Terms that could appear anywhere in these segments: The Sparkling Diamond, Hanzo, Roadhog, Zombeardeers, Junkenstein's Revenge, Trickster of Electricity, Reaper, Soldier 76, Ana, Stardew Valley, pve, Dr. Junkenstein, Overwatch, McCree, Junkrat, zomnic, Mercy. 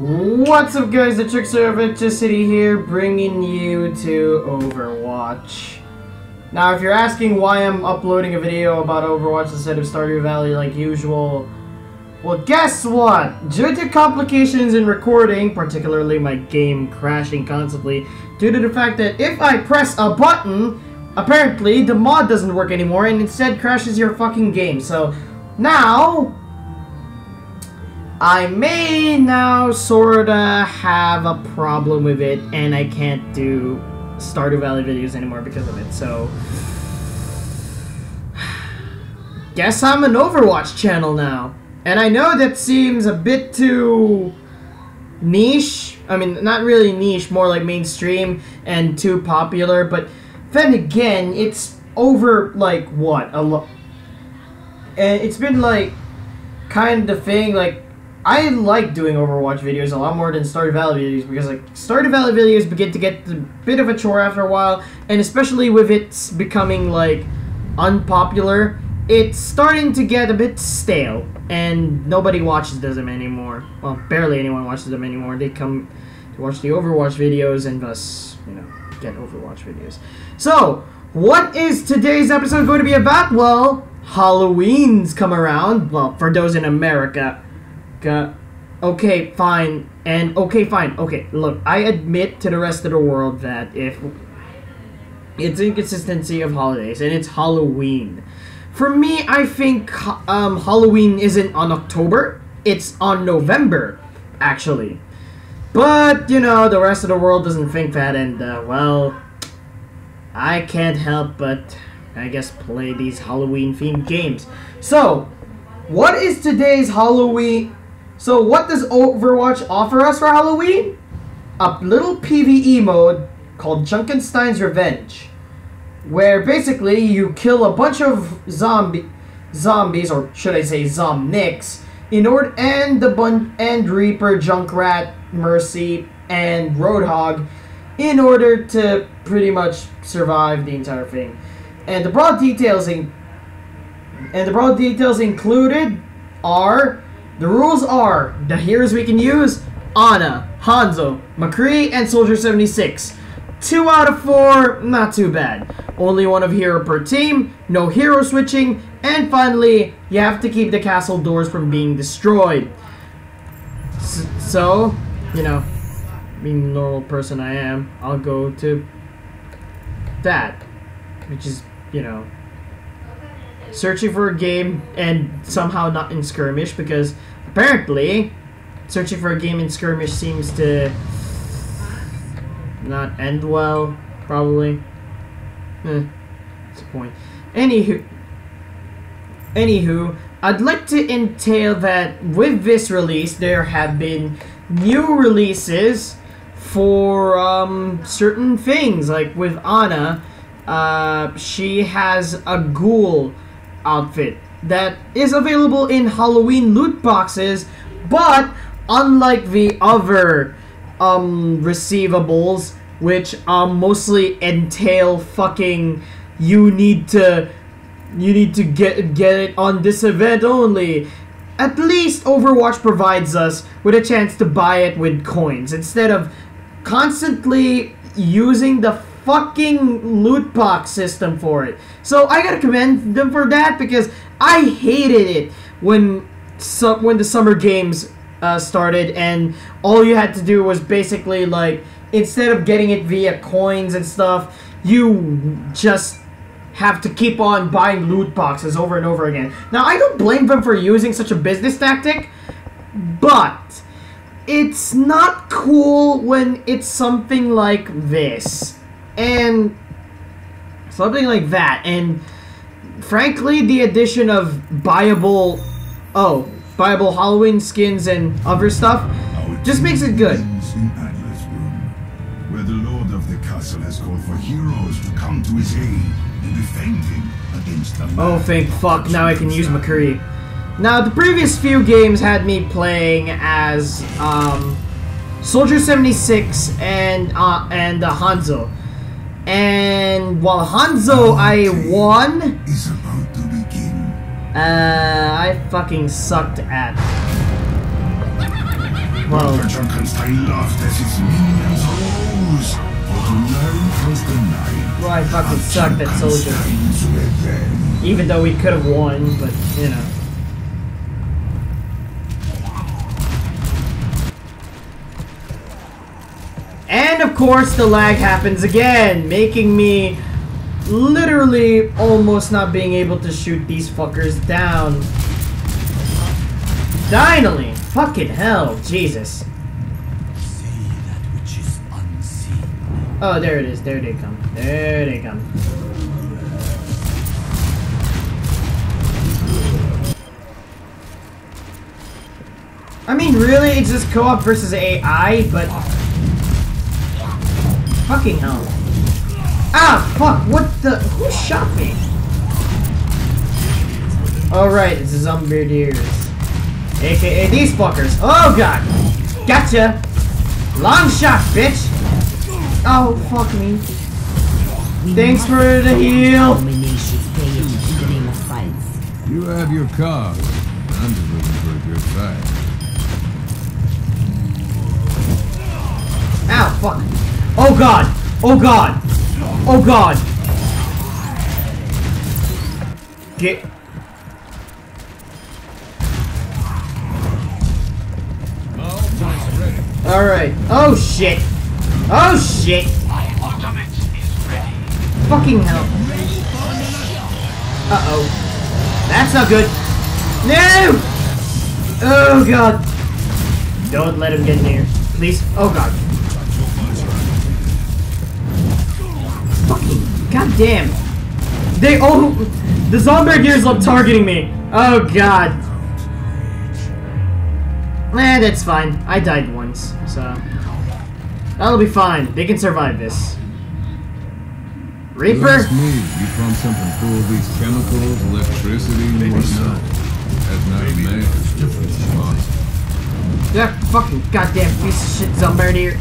What's up, guys? The Trickster of Electricity here, bringing you to Overwatch. Now, if you're asking why I'm uploading a video about Overwatch instead of Stardew Valley like usual, well, guess what? Due to complications in recording, particularly my game crashing constantly, due to the fact that if I press a button, apparently the mod doesn't work anymore and instead crashes your fucking game. So now I may now sorta have a problem with it, and I can't do Stardew Valley videos anymore because of it, so guess I'm an Overwatch channel now. And I know that seems a bit too niche, I mean, not really niche, more like mainstream and too popular, but then again, it's over, like, what, a lot, and it's been, like, kind of thing, like, I like doing Overwatch videos a lot more than Stardew Valley videos because, like, Stardew Valley videos begin to get a bit of a chore after a while, and especially with it becoming, like, unpopular, it's starting to get a bit stale, and nobody watches them anymore. Well, barely anyone watches them anymore. They come to watch the Overwatch videos and thus, you know, get Overwatch videos. So, what is today's episode going to be about? Well, Halloween's come around. Well, for those in America. Okay, fine. And okay, fine. Okay, look, I admit to the rest of the world that if it's inconsistency of holidays, and it's Halloween. For me, I think Halloween isn't on October. It's on November, actually. But, you know, the rest of the world doesn't think that, and, well, I can't help but, I guess, play these Halloween-themed games. So, what is today's Halloween? So, what does Overwatch offer us for Halloween? A little PvE mode called Junkenstein's Revenge, where basically you kill a bunch of zombies, or should I say zomnics, in order and Reaper, Junkrat, Mercy, and Roadhog, in order to pretty much survive the entire thing. And the broad details included are the rules are the heroes we can use: Ana, Hanzo, McCree, and Soldier 76. 2 out of 4, not too bad. Only one of hero per team, no hero switching, and finally, you have to keep the castle doors from being destroyed. So, you know, being the normal person I am, I'll go to that, which is, you know, searching for a game and somehow not in skirmish, because apparently, searching for a game in skirmish seems to not end well, probably. That's the point. Anywho, I'd like to entail that with this release, there have been new releases for certain things. Like with Ana, she has a ghoul outfit that is available in Halloween loot boxes, but unlike the other receivables, which mostly entail fucking you need to get it on this event only. At least Overwatch provides us with a chance to buy it with coins instead of constantly using the fucking loot box system for it. So I gotta commend them for that, because I hated it when the summer games started and all you had to do was basically, like, instead of getting it via coins and stuff, you just have to keep on buying loot boxes over and over again. Now, I don't blame them for using such a business tactic, but it's not cool when it's something like this and something like that, and frankly, the addition of viable Halloween skins and other stuff just makes it good. In Atlas Room, where the lord of the castle has called for heroes to come to his aid and defend him against the... Oh, thank fuck, now I can use McCree. Now, the previous few games had me playing as Soldier 76 and Hanzo. And while Hanzo I won, I fucking sucked at. Dr. Junkenstein laughed as his minions rose. For tonight was the night. Right, fucking sucked that soldier. Even though we could have won, but you know. And of course the lag happens again, making me literally almost not being able to shoot these fuckers down. Finally! Fucking hell, Jesus. See that which is unseen. Oh, there it is. There they come. There they come. I mean, really? It's just co-op versus AI, but... Fucking hell. Ah, fuck, what the? Who shot me? Alright, it's the Zombeardeers. AKA these fuckers. Oh god! Gotcha! Long shot, bitch! Oh, fuck me. Thanks for the heal! You have your cause. I'm just looking for a good fight. Ow, fuck. Oh god! Oh god! Oh god! Get... Alright. Oh shit! Oh shit! My ultimate is ready. Fucking hell. Uh-oh. That's not good. No! Oh god. Don't let him get near. Please. Oh god. Fucking goddamn. They all... The Zombeardeers love targeting me. Oh god. Eh, that's fine. I died once, so... That'll be fine. They can survive this. Reaper? Last move, you found something full of these chemicals, electricity, and whatnot. Has not made a difference to us. That fucking goddamn piece of shit Zombeardeer.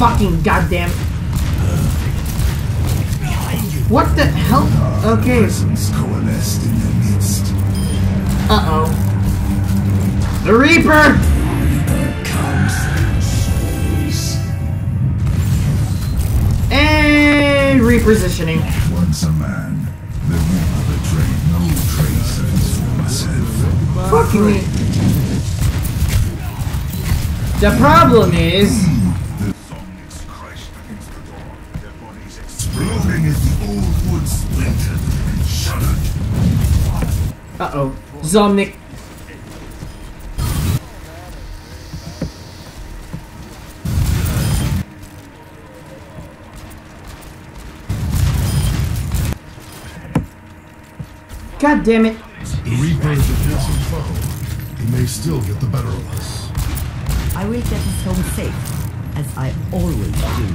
Fucking goddamn... What the hell? Okay. Uh-oh. The Reaper! And repositioning. Once a man, the Reaper betrayed no trace of his former self. Fuck me. The problem is. The zombies crashed against the door, their bodies exploding as the old wood splintered and shuddered. Uh oh. Zomnic. God damn it! The Reaper is a fearsome foe. He may still get the better of us. I will get us home safe, as I always do.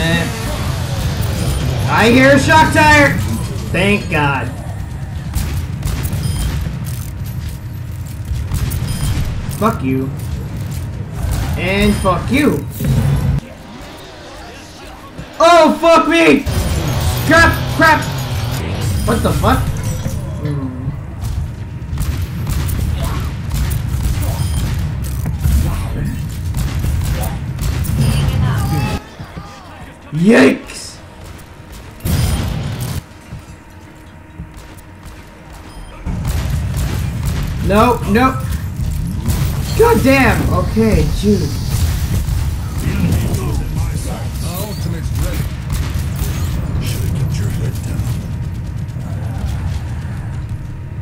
Eh. I hear a shock tire. Thank God. Fuck you. And fuck you. Oh fuck me! Crap! Crap! What the fuck? Mm. Yikes! No, no! God damn! Okay, dude.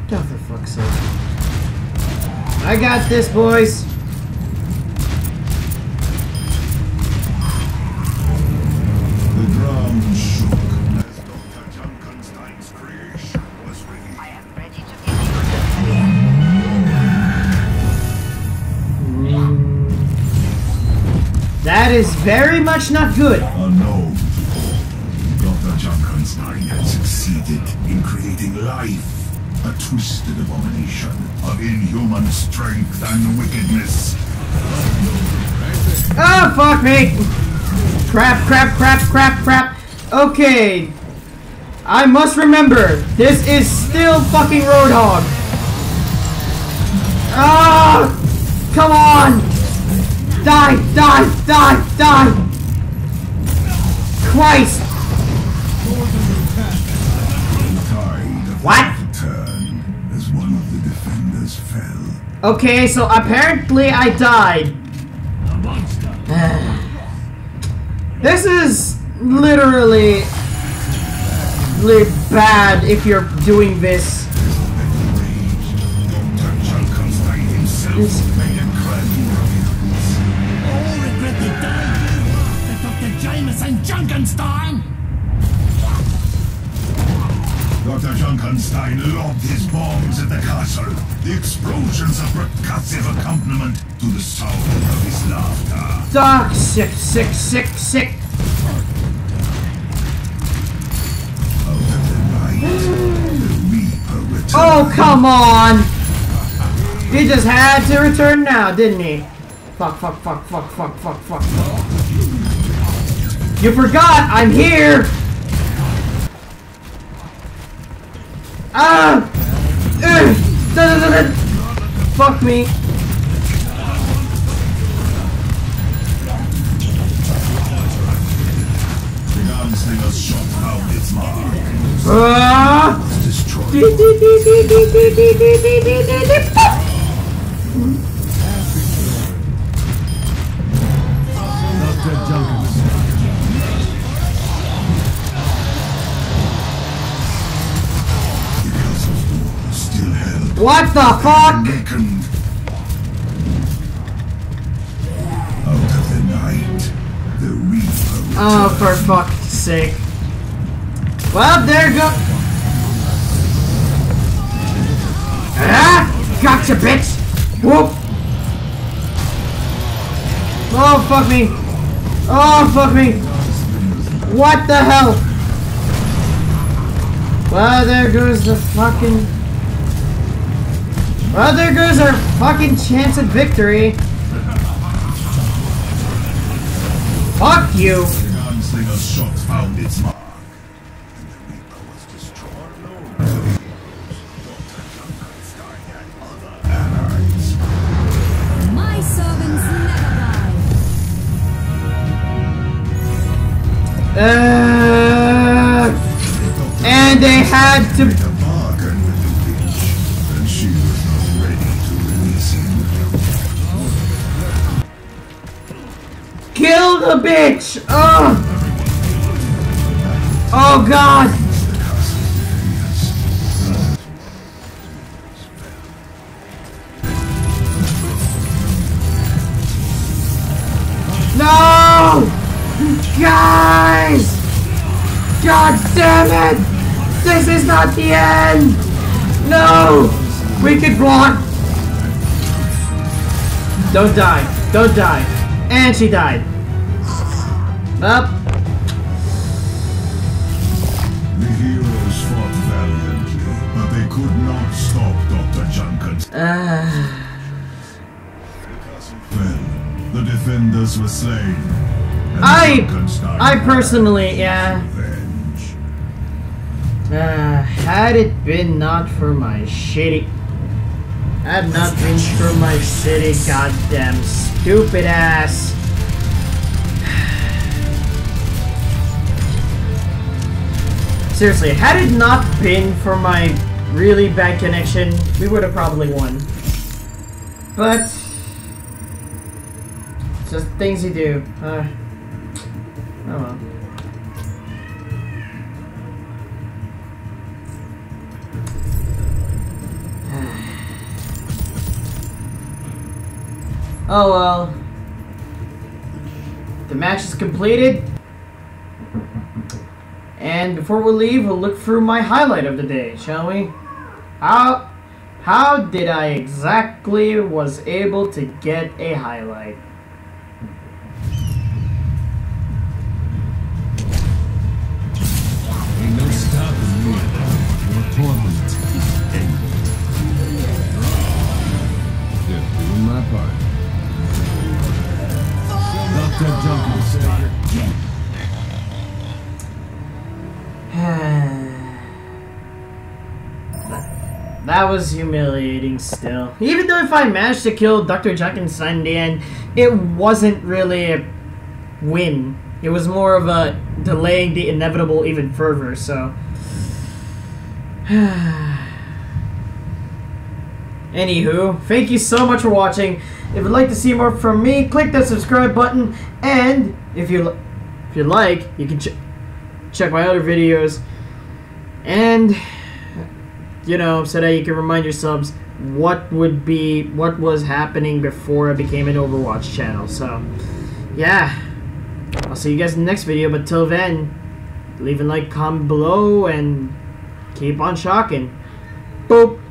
Oh, for fuck's sake. I got this, boys! The drum shook as Dr. Junkenstein's creation was revealed. I am ready to give you the... That is very much not good! Unknown to all, Dr. Junkenstein had succeeded in creating life. A twisted abomination of inhuman strength and wickedness. Oh, fuck me! Crap, crap, crap, crap, crap. Okay. I must remember, this is still fucking Roadhog. Ah! Come on! Die! Die! Die! Die! Christ! What? As one of the defenders fell. Okay, so apparently I died. A monster. This is literally bad if you're doing this. Dr. Junkenstein himself made a credible reviews. All regret the day you laughed at Dr. James and Junkenstein! Dr. Junkenstein lobbed his bombs at the castle. The explosions are percussive accompaniment to the sound of his laughter. Doc, sick, sick, sick, sick. Oh, come on! He just had to return now, didn't he? Fuck, fuck, fuck, fuck, fuck, fuck, fuck. You forgot! I'm here! Ah! Fuck me. What the fuck? Out of the night, the Reaper. Oh, for fuck's sake. Well, there go. Ah! Gotcha, bitch! Whoop! Oh, fuck me! Oh, fuck me! What the hell? Well, there goes the fucking... Well, there goes our fucking chance at victory! Fuck you! And they had to bargain with the bitch, and she was not ready to release him. Kill the bitch! Oh! Oh god! No! Guys! God damn it! This is not the end! No! We can block! Don't die. Don't die. And she died. Up. The heroes fought valiantly, but they could not stop Dr. Junkenstein. Well, the defenders were slain. I personally, yeah. Had it been not for my shitty... Had not been for my shitty goddamn stupid ass. Seriously, had it not been for my really bad connection, we would have probably won. But... It's just things you do. Oh well. Oh well. The match is completed. And before we leave, we'll look through my highlight of the day, shall we? How did I exactly was able to get a highlight? Ain't no stopping you. Your torment is ended. You're doing my part. Dr. Junkenstein. That was humiliating still. Even though if I managed to kill Dr. Junkenstein in the end, it wasn't really a win. It was more of a delaying the inevitable even further, so... Anywho, thank you so much for watching. If you'd like to see more from me, click that subscribe button, and if you like, you can check my other videos, and you know, so that you can remind yourselves what was happening before I became an Overwatch channel. So yeah, I'll see you guys in the next video, but till then, leave a like, comment below, and keep on shocking. Boop.